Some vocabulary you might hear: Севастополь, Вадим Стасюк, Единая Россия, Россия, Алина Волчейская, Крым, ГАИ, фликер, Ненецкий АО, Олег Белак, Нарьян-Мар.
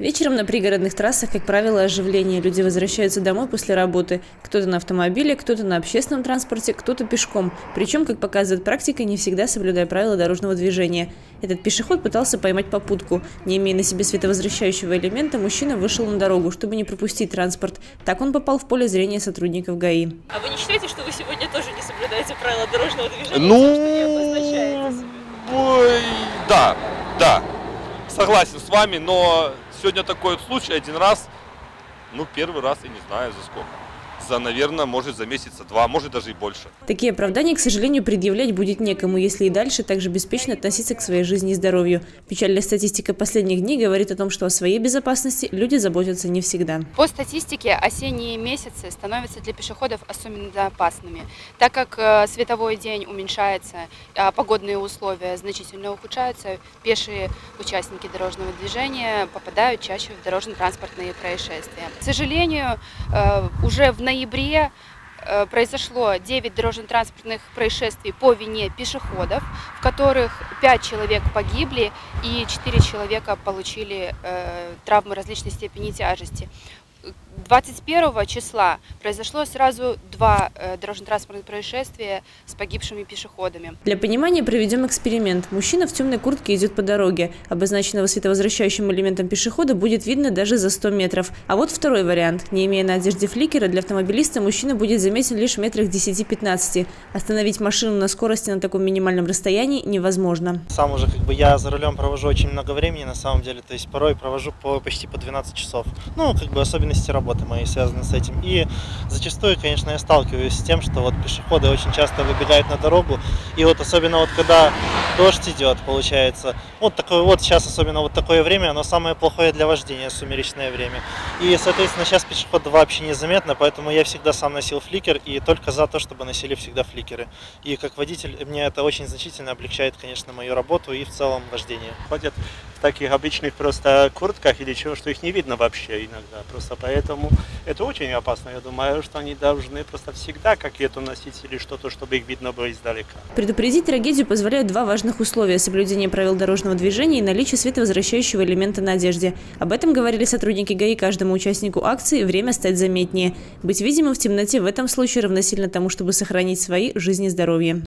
Вечером на пригородных трассах, как правило, оживление. Люди возвращаются домой после работы. Кто-то на автомобиле, кто-то на общественном транспорте, кто-то пешком. Причем, как показывает практика, не всегда соблюдая правила дорожного движения. Этот пешеход пытался поймать попутку. Не имея на себе световозвращающего элемента, мужчина вышел на дорогу, чтобы не пропустить транспорт. Так он попал в поле зрения сотрудников ГАИ. А вы не считаете, что вы сегодня тоже не соблюдаете правила дорожного движения? Да. Согласен с вами, но сегодня такой вот случай один раз, первый раз, и не знаю за сколько. Наверное, может за месяца два, может даже и больше. Такие оправдания, к сожалению, предъявлять будет некому, если и дальше также беспечно относиться к своей жизни и здоровью. Печальная статистика последних дней говорит о том, что о своей безопасности люди заботятся не всегда. По статистике, осенние месяцы становятся для пешеходов особенно опасными, так как световой день уменьшается, а погодные условия значительно ухудшаются, пешие участники дорожного движения попадают чаще в дорожно-транспортные происшествия. К сожалению, уже в ноябре произошло 9 дорожно-транспортных происшествий по вине пешеходов, в которых 5 человек погибли и 4 человека получили травмы различной степени тяжести. 21 числа произошло сразу 2 дорожно-транспортных происшествия с погибшими пешеходами. Для понимания проведем эксперимент. Мужчина в темной куртке идет по дороге. Обозначенного световозвращающим элементом пешехода будет видно даже за 100 метров. А вот второй вариант. Не имея на одежде фликера, для автомобилиста мужчина будет заметен лишь в метрах 10-15. Остановить машину на скорости на таком минимальном расстоянии невозможно. Сам уже я за рулем провожу очень много времени на самом деле. То есть порой провожу почти по 12 часов. Особенности работы моей связаны с этим. И зачастую, конечно, я сталкиваюсь с тем, что пешеходы очень часто выбегают на дорогу. И особенно когда дождь идет, получается, сейчас особенно такое время, оно самое плохое для вождения, сумеречное время. И, соответственно, сейчас пешеходы вообще незаметно, поэтому я всегда сам носил фликер и только за то, чтобы носили всегда фликеры. И как водитель мне это очень значительно облегчает, конечно, мою работу и в целом вождение. Ходят в таких обычных просто куртках или чего, что их не видно вообще иногда. Поэтому это очень опасно. Я думаю, что они должны просто всегда какие-то носить или что-то, чтобы их видно было издалека. Предупредить трагедию позволяют два важных условия – соблюдение правил дорожного движения и наличие световозвращающего элемента на одежде. Об этом говорили сотрудники ГАИ каждому участнику акции «Время стать заметнее». Быть видимым в темноте в этом случае равносильно тому, чтобы сохранить свои жизни и здоровье.